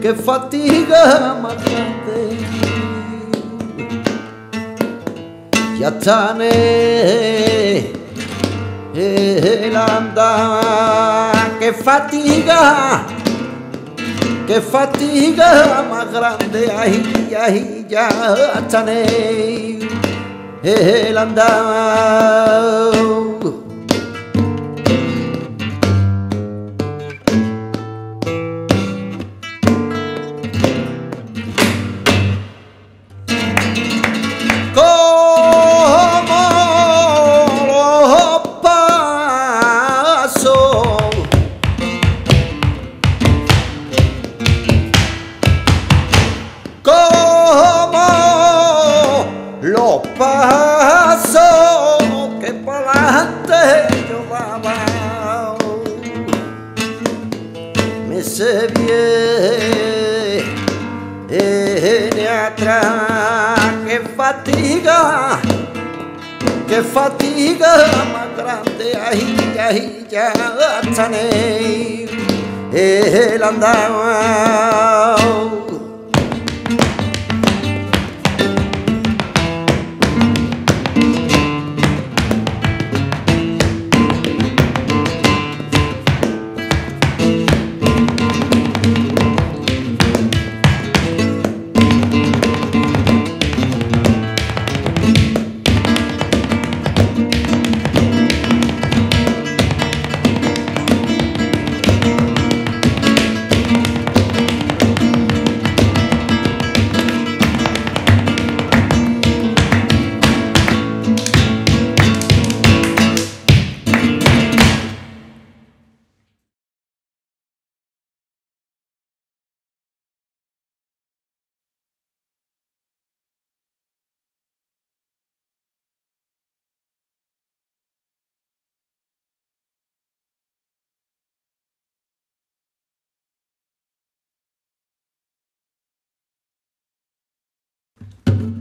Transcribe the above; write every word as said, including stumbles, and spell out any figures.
que fatiga matarte. Ya tan el andar, que fatiga, que fatiga más grande. Ay, ay, ya tan el andar. Paso que para adelante yo daba, me se viene atrás, que fatiga, que fatiga más grande. Ay, ay, ya tan el andaba. Thank you.